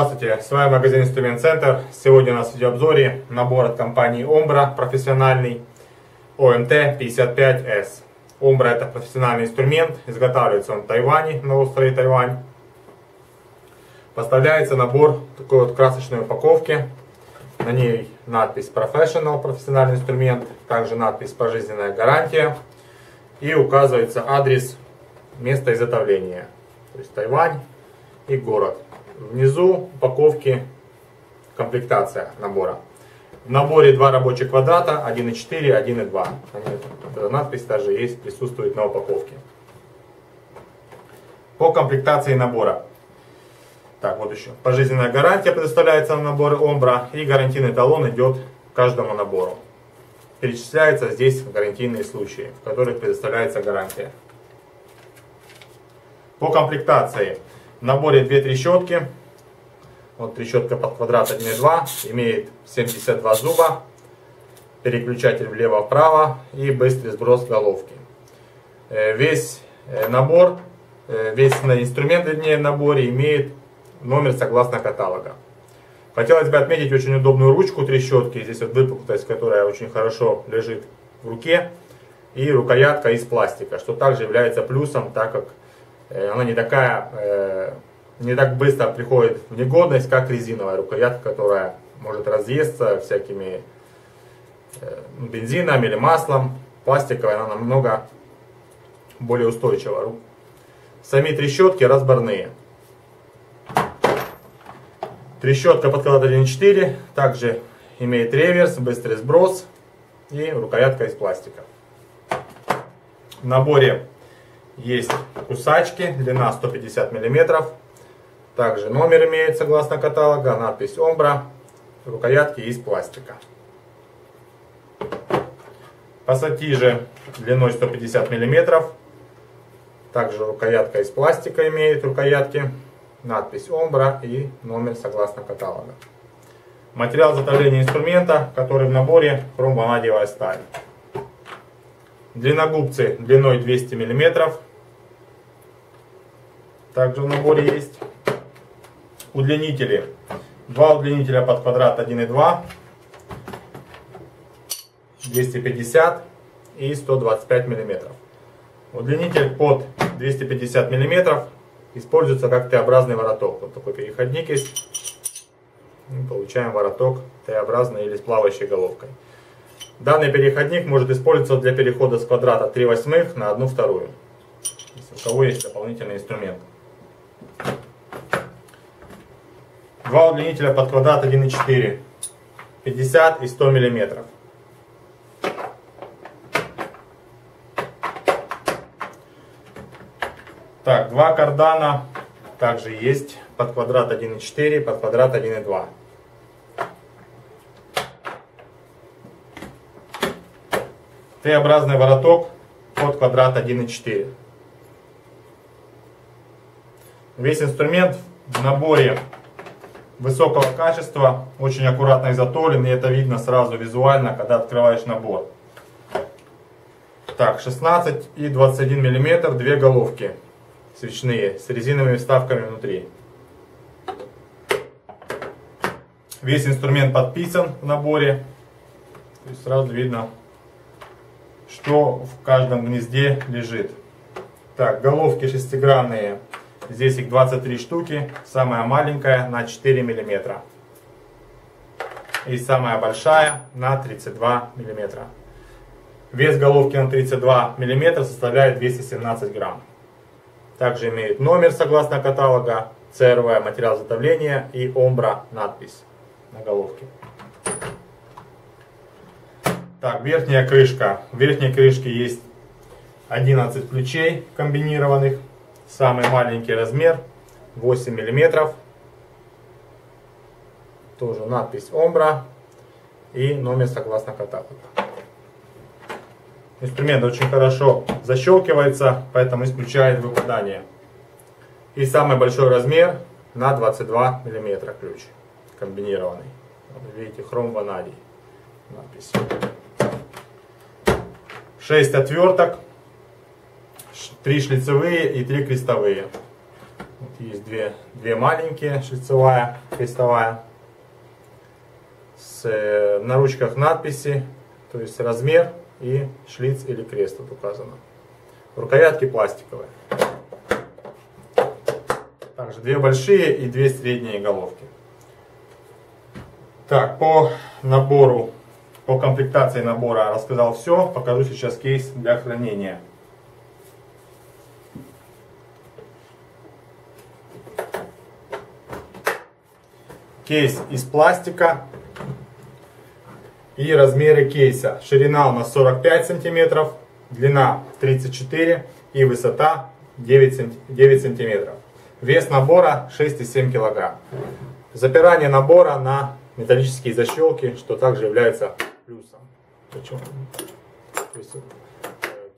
Здравствуйте, с вами магазин Инструмент Центр. Сегодня у нас в видеообзоре набор от компании OMBRA профессиональный OMT55S. OMBRA это профессиональный инструмент, изготавливается он в Тайване, на острове Тайвань. Поставляется набор такой вот красочной упаковки. На ней надпись Professional, профессиональный инструмент, также надпись пожизненная гарантия и указывается адрес места изготовления, то есть Тайвань и город. Внизу упаковки комплектация набора. В наборе два рабочих квадрата 1,4, 1,2. Эта надпись даже есть, присутствует на упаковке. По комплектации набора. Так, вот еще. Пожизненная гарантия предоставляется на наборы OMBRA, и гарантийный талон идет к каждому набору. Перечисляются здесь гарантийные случаи, в которых предоставляется гарантия. По комплектации. В наборе две трещотки. Вот трещотка под квадрат 1,2. Имеет 72 зуба. Переключатель влево-вправо. И быстрый сброс головки. Весь набор, весь инструмент, вернее, в наборе имеет номер согласно каталога. Хотелось бы отметить очень удобную ручку трещотки. Здесь вот выпуклость, которая очень хорошо лежит в руке. И рукоятка из пластика, что также является плюсом, так как она не так быстро приходит в негодность, как резиновая рукоятка, которая может разъесться всякими бензином или маслом. Пластиковая она намного более устойчива. Сами трещотки разборные. Трещотка под квадрат 1,4 также имеет реверс, быстрый сброс и рукоятка из пластика. В наборе есть кусачки, длина 150 мм. Также номер имеет согласно каталога, надпись OMBRA, рукоятки из пластика. Пассатижи длиной 150 мм. Также рукоятка из пластика имеет рукоятки, надпись OMBRA и номер согласно каталога. Материал изготовления инструмента, который в наборе, хромбонадиевая сталь. Длинногубцы длиной 200 мм. Также в наборе есть удлинители. Два удлинителя под квадрат 1,2, 250 и 125 мм. Удлинитель под 250 мм используется как Т-образный вороток. Вот такой переходник есть. И получаем вороток Т-образный или с плавающей головкой. Данный переходник может использоваться для перехода с квадрата 3/8 на 1/2, если у кого есть дополнительный инструмент. Два удлинителя под квадрат 1,4, 50 и 100 мм. Так, два кардана также есть под квадрат 1,4, под квадрат 1,2. Т-образный вороток под квадрат 1,4. Весь инструмент в наборе высокого качества, очень аккуратно изготовлен, и это видно сразу визуально, когда открываешь набор. Так, 16 и 21 мм, две головки свечные с резиновыми вставками внутри. Весь инструмент подписан в наборе, то есть сразу видно, что в каждом гнезде лежит. Так, головки шестигранные, здесь их 23 штуки, самая маленькая на 4 мм и самая большая на 32 мм. Вес головки на 32 мм составляет 217 грамм. Также имеет номер согласно каталога, ЦРВ, материал изготовления и OMBRA надпись на головке. Так, верхняя крышка. В верхней крышке есть 11 ключей комбинированных. Самый маленький размер 8 мм. Тоже надпись OMBRA и номер согласно каталогу. Инструмент очень хорошо защелкивается, поэтому исключает выпадание. И самый большой размер на 22 мм ключ комбинированный. Видите, хром ванадий надпись. 6 отверток, 3 шлицевые и 3 крестовые. Вот есть две маленькие, шлицевая, крестовая. На ручках надписи, то есть размер и шлиц или крест тут указано. Рукоятки пластиковые. Также две большие и две средние головки. Так, по набору, по комплектации набора рассказал все. Покажу сейчас кейс для хранения. Кейс из пластика. И размеры кейса. Ширина у нас 45 сантиметров, длина 34 и высота 9 сантиметров. Вес набора 6,7 кг. Запирание набора на металлические защелки, что также является плюсом. Причем,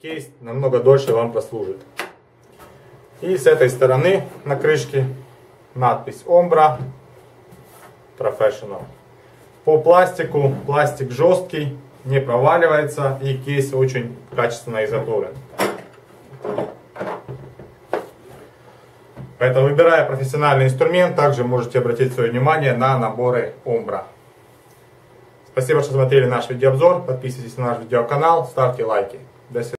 кейс намного дольше вам прослужит. И с этой стороны на крышке надпись OMBRA Professional. По пластику, пластик жесткий, не проваливается и кейс очень качественно изготовлен. Поэтому, выбирая профессиональный инструмент, также можете обратить свое внимание на наборы OMBRA. Спасибо, что смотрели наш видеообзор. Подписывайтесь на наш видеоканал, ставьте лайки. До свидания.